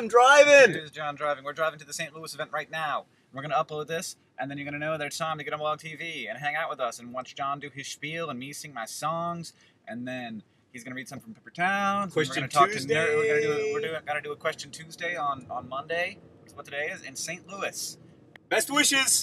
John driving. It is John driving. We're driving to the St. Louis event right now. We're going to upload this, and then you're going to know that it's time to get on Vlog TV and hang out with us and watch John do his spiel and me sing my songs, and then he's going to read some from Paper Towns. Question Tuesday. We're going to do a Question Tuesday on Monday, which is what today is, in St. Louis. Best wishes.